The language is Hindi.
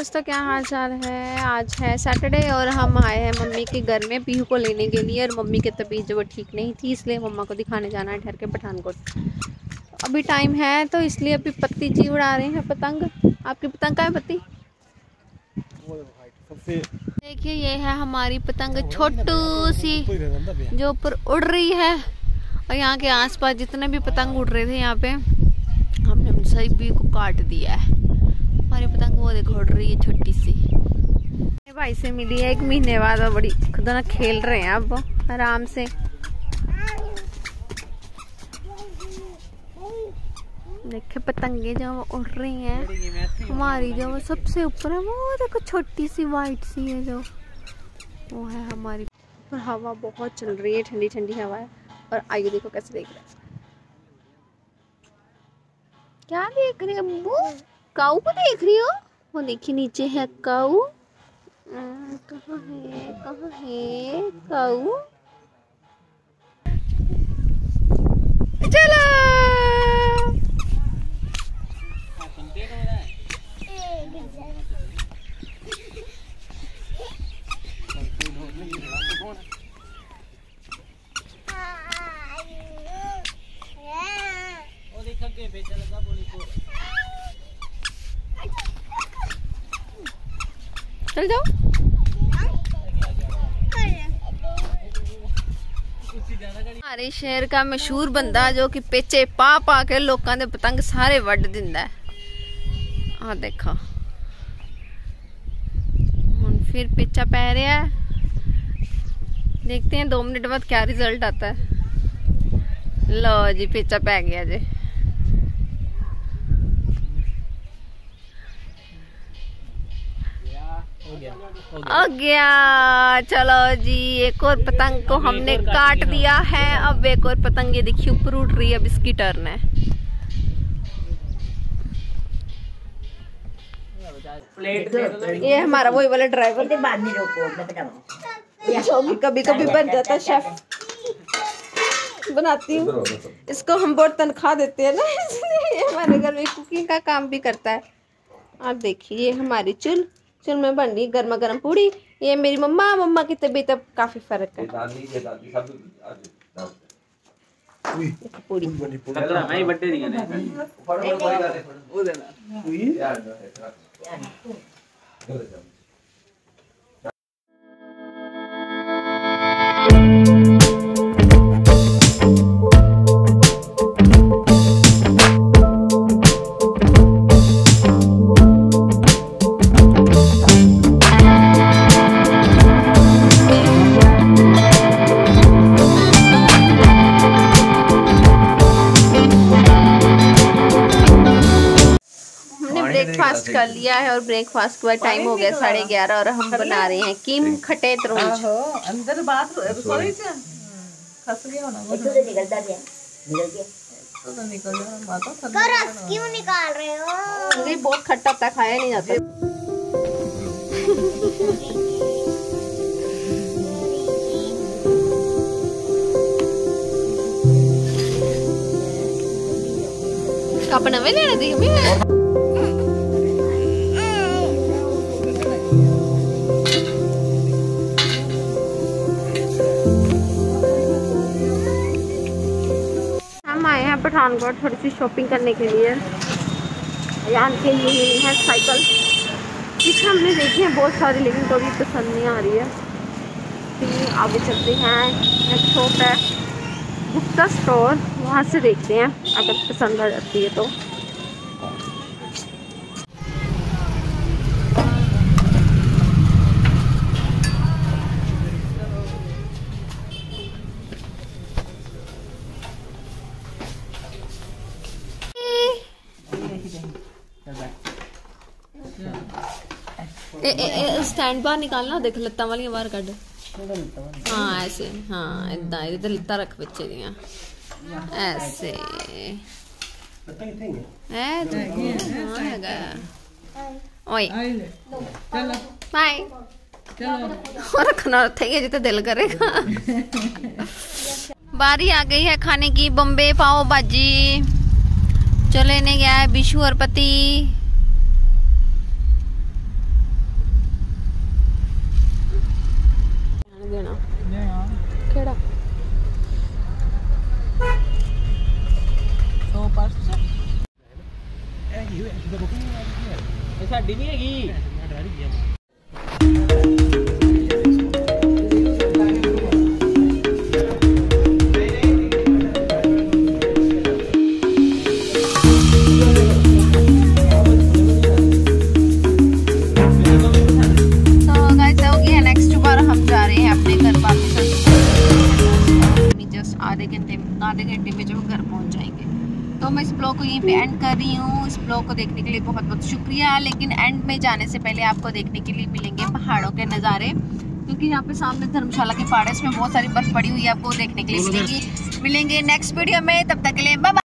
दोस्तों, क्या हाल चाल है। आज है सैटरडे और हम आए हैं मम्मी के घर में पीहू को लेने के लिए। और मम्मी की तबीयत जो ठीक नहीं थी, इसलिए मम्मा को दिखाने जाना है ठहर के पठानकोट। अभी टाइम है तो इसलिए अभी पत्ती जी उड़ा रहे हैं पतंग। आपकी पतंग कहाँ है? पत्ती देखिए, ये है हमारी पतंग, छोटू सी जो ऊपर उड़ रही है। और यहाँ के आसपास जितने भी पतंग उड़ रहे थे, यहाँ पे हमने सभी को काट दिया है। हमारी पतंग वो देखो उड़ रही है, छोटी सी। भाई से मिली है 1 महीने बाद और बड़ी खुद ना खेल रहे हैं अब आराम से। देखिए पतंगे जो उड़ रही हैं, हमारी जो सबसे ऊपर है वो देखो, छोटी सी वाइट सी है जो वो है हमारी। और हवा बहुत चल रही है, ठंडी ठंडी हवा है। और आइए देखो कैसे देख रहा है, क्या देख रही है अम्बू? काऊ को देख रही हो? वो देखिए नीचे है काऊ। कहाँ है काऊ? चलो चल जाओ। हमारे शहर का मशहूर बंदा जो कि पेचे पा पा के लोगों के पतंग सारे वड्ड दिंदा है। हाँ देखो हम फिर पेचा पै रहा है। देखते हैं 2 मिनट बाद क्या रिजल्ट आता है। लो जी पेचा पै गया जी। हो गया। चलो जी, एक और पतंग को हमने काट दिया है। अब एक और पतंग, ये देखिए ऊपर उड़ रही है, अब इसकी टर्न है। ये हमारा वही वाला ड्राइवर कभी कभी बन जाता है शेफ, बनाती हूँ इसको। हम बहुत तनख्वाह देते हैं ना, इसलिए हमारे घर में कुकिंग का काम भी करता है। आप देखिए ये हमारी चुल में बन रही गर्मा गर्म पूरी। ये मेरी मम्मा की तबीयत अब काफी फर्क है। पूरी ब्रेकफास्ट कर लिया है और ब्रेकफास्ट के बाद टाइम हो गया 11:30 और हम बना रहे हैं किम खटे तरबूज। अंदर बात रसोई से खस गया होना, वो तो निकलता गया, निकल गया तो निकल रहा है। बात कर रस क्यों निकाल रहे हो? ये बहुत खट्टा था, खाया नहीं जाता। कप नवे लेने दी हमें। पठानकोट थोड़ी सी शॉपिंग करने के लिए। यहाँ के लिए है साइकिल, जिसमें हमने देखी है बहुत सारी, लेकिन तो भी पसंद नहीं आ रही है। फिर आगे चलते हैं, एक शॉप है गुप्ता स्टोर, वहाँ से देखते हैं अगर पसंद आ जाती है तो। स्टैंड बाहर निकालना, देख लत्ता वाली बाहर कट। हाँ ऐसे, हाँ इदा इधर लत्ता रख बच्चे दिया ऐसे रखना है जितना दिल करेगा। बारी आ गई है खाने की, बम्बे पाव भाजी जो लेने गया है बिशु और पति। साडी नहीं हैगी। लोगों को देखने के लिए बहुत बहुत शुक्रिया। लेकिन एंड में जाने से पहले आपको देखने के लिए मिलेंगे पहाड़ों के नज़ारे, क्योंकि यहाँ पे सामने धर्मशाला के पहाड़ है, इसमें बहुत सारी बर्फ पड़ी हुई है, आपको देखने के लिए मिलेंगे नेक्स्ट वीडियो में। तब तक के लिए बाय।